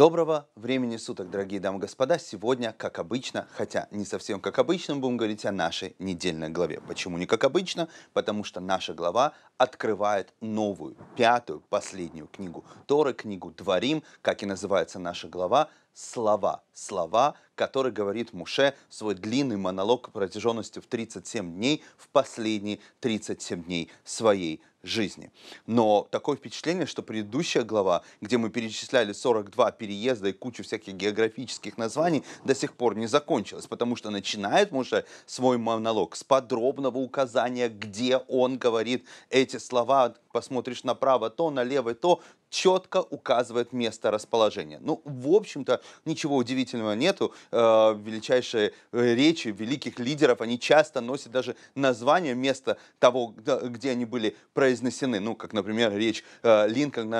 Доброго времени суток, дорогие дамы и господа. Сегодня, как обычно, хотя не совсем как обычно, будем говорить о нашей недельной главе. Почему не как обычно? Потому что наша глава открывает новую, пятую, последнюю книгу Торы, книгу Дварим, как и называется наша глава, «Слова». Слова, которые говорит Моше, свой длинный монолог протяженностью в 37 дней, в последние 37 дней своей жизни. Но такое впечатление, что предыдущая глава, где мы перечисляли 42 переезда и кучу всяких географических названий, до сих пор не закончилась, потому что начинает Моше свой монолог с подробного указания, где он говорит эти слова. Посмотришь направо то, налево то, четко указывает место расположения. Ну, в общем-то, ничего удивительного нету. Величайшие речи великих лидеров, они часто носят даже название места того, где они были произнесены. Ну, как, например, речь Линкольна,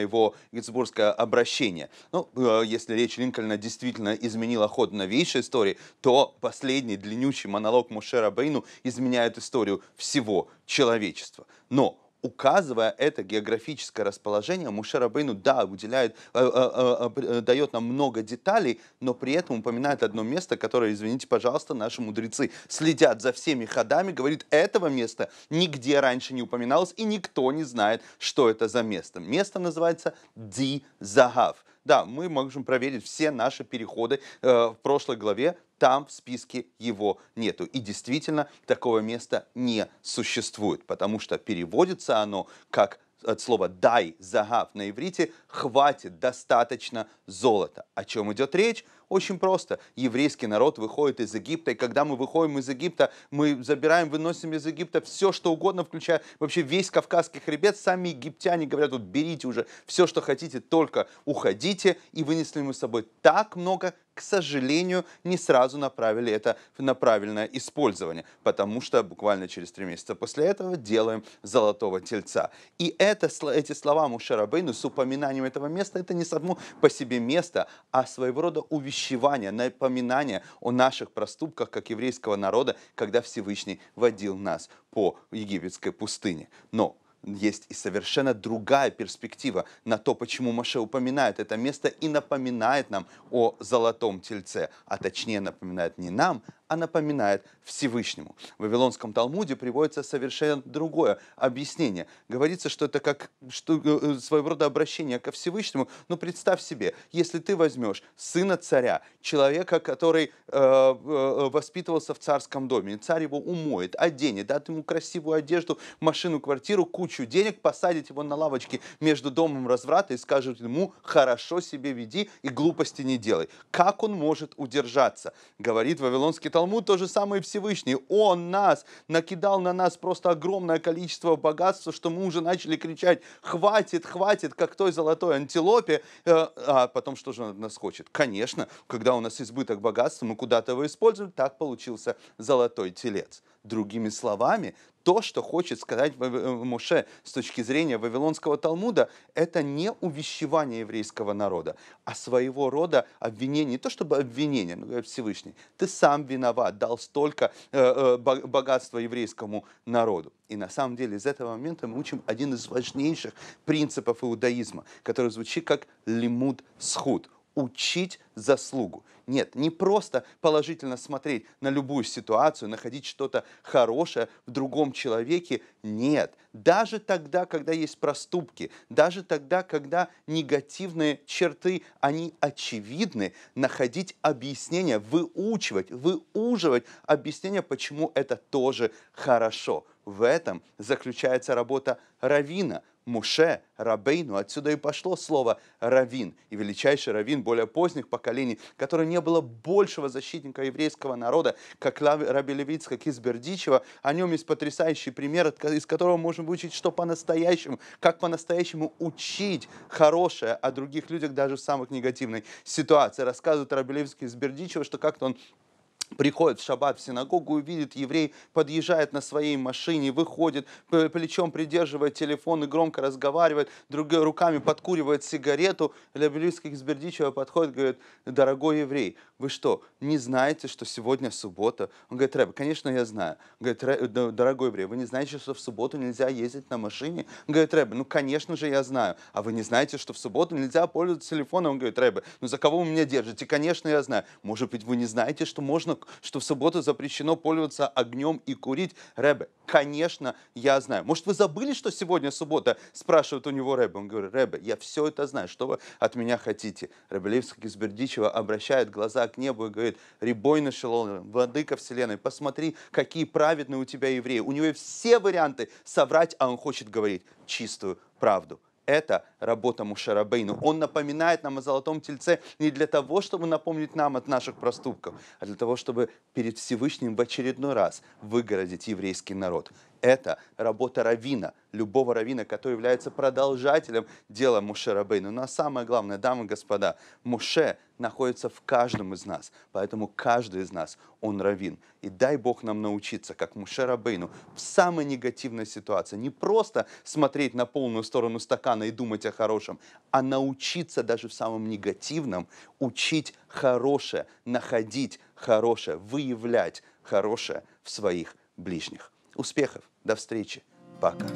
его геттисбергское обращение. Ну, если речь Линкольна действительно изменила ход новейшей истории, то последний длиннющий монолог Моше Рабейну изменяет историю всего человечества. Но указывая это географическое расположение, Моше Рабейну, да, уделяет, дает нам много деталей, но при этом упоминает одно место, которое, извините, пожалуйста, наши мудрецы следят за всеми ходами, говорит, этого места нигде раньше не упоминалось, и никто не знает, что это за место. Место называется Ди-Захав. Да, мы можем проверить все наши переходы в прошлой главе, там в списке его нету. И действительно, такого места не существует, потому что переводится оно как от слова «дай загав» на иврите «хватит, достаточно золота». О чем идет речь? Очень просто. Еврейский народ выходит из Египта, и когда мы выходим из Египта, мы забираем, выносим из Египта все, что угодно, включая вообще весь Кавказский хребет. Сами египтяне говорят, вот берите уже все, что хотите, только уходите. И вынесли мы с собой так много, к сожалению, не сразу направили это на правильное использование, потому что буквально через 3 месяца после этого делаем золотого тельца. И эти слова Моше Рабейну с упоминанием этого места, это не само по себе место, а своего рода увещевание, напоминание о наших проступках, как еврейского народа, когда Всевышний водил нас по египетской пустыне. Но есть и совершенно другая перспектива на то, почему Моше упоминает это место и напоминает нам о золотом тельце, а точнее напоминает не нам, а напоминает Всевышнему. В Вавилонском Талмуде приводится совершенно другое объяснение. Говорится, что это как своего рода обращение ко Всевышнему. Но представь себе, если ты возьмешь сына царя, человека, который воспитывался в царском доме, царь его умоет, оденет, даст ему красивую одежду, машину, квартиру, кучу денег, посадит его на лавочке между домом разврата и скажет ему: хорошо себе веди и глупости не делай. Как он может удержаться? Говорит Вавилонский Талмуд. То же самое Всевышний. Он нас накидал на нас просто огромное количество богатства, что мы уже начали кричать «хватит, хватит», как той золотой антилопе. А потом что же нас хочет? Конечно, когда у нас избыток богатства, мы куда-то его используем. Так получился золотой телец. Другими словами, то, что хочет сказать Моше с точки зрения Вавилонского Талмуда, это не увещевание еврейского народа, а своего рода обвинение. Не то чтобы обвинение, но говорит Всевышний, ты сам виноват, дал столько богатства еврейскому народу. И на самом деле из этого момента мы учим один из важнейших принципов иудаизма, который звучит как лимуд схуд. Учить заслугу. Нет, не просто положительно смотреть на любую ситуацию, находить что-то хорошее в другом человеке. Нет, даже тогда, когда есть проступки, даже тогда, когда негативные черты, они очевидны, находить объяснение, выуживать объяснение, почему это тоже хорошо. В этом заключается работа Равина, Моше Рабейну. Отсюда и пошло слово «равин». И величайший равин более поздних поколений, который не было большего защитника еврейского народа, как Раби-Левиц, как Геттисбергского. О нем есть потрясающий пример, из которого можем выучить, что по-настоящему, как по-настоящему учить хорошее о других людях даже в самых негативной ситуации. Рассказывает Ребе Левский-Гизбердичево, что как-то он приходит в шаббат в синагогу, увидит еврей, подъезжает на своей машине, выходит, плечом придерживает телефон и громко разговаривает, другой руками подкуривает сигарету. Лебельский подходит, говорит: дорогой еврей, вы что, не знаете, что сегодня суббота? Он говорит: Рэб, конечно, я знаю. Он говорит: дорогой еврей, вы не знаете, что в субботу нельзя ездить на машине? Он говорит: Рэб, ну, конечно же, я знаю. А вы не знаете, что в субботу нельзя пользоваться телефоном? Он говорит: Рэб, ну, за кого вы меня держите? Конечно, я знаю. Может быть, вы не знаете, что можно, что в субботу запрещено пользоваться огнем и курить? Рэбе, конечно, я знаю. Может, вы забыли, что сегодня суббота? Спрашивает у него Рэбе. Он говорит: Рэбе, я все это знаю. Что вы от меня хотите? Ребе Левский-Гизбердичево обращает глаза к небу и говорит: Ребой нашелон, владыка вселенной, посмотри, какие праведные у тебя евреи. У него все варианты соврать, а он хочет говорить чистую правду. Это работа Моше Рабейну. Он напоминает нам о золотом тельце не для того, чтобы напомнить нам от наших проступков, а для того, чтобы перед Всевышним в очередной раз выгородить еврейский народ. Это работа равина, любого равина, который является продолжателем дела Моше Рабейну. Но самое главное, дамы и господа, Моше находится в каждом из нас, поэтому каждый из нас, он равин. И дай Бог нам научиться, как Моше Рабейну, в самой негативной ситуации не просто смотреть на полную сторону стакана и думать о хорошем, а научиться даже в самом негативном учить хорошее, находить хорошее, выявлять хорошее в своих ближних. Успехов, до встречи, пока.